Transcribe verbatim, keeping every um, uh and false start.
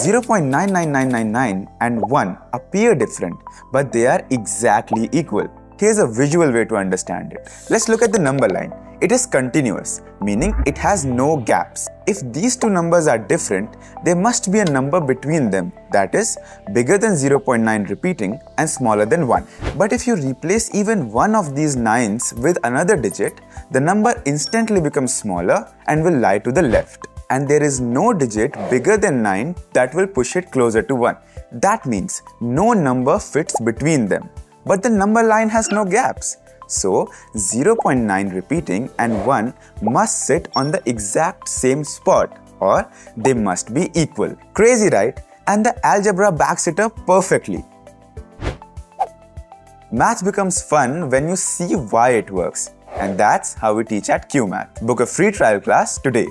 zero point nine nine nine nine nine and one appear different, but they are exactly equal. Here's a visual way to understand it. Let's look at the number line. It is continuous, meaning it has no gaps. If these two numbers are different, there must be a number between them, that is, bigger than zero point nine repeating and smaller than one. But if you replace even one of these nines with another digit, the number instantly becomes smaller and will lie to the left. And there is no digit bigger than nine that will push it closer to one. That means no number fits between them. But the number line has no gaps. So, zero point nine repeating and one must sit on the exact same spot, or they must be equal. Crazy, right? And the algebra backs it up perfectly. Math becomes fun when you see why it works. And that's how we teach at Cuemath. Book a free trial class today.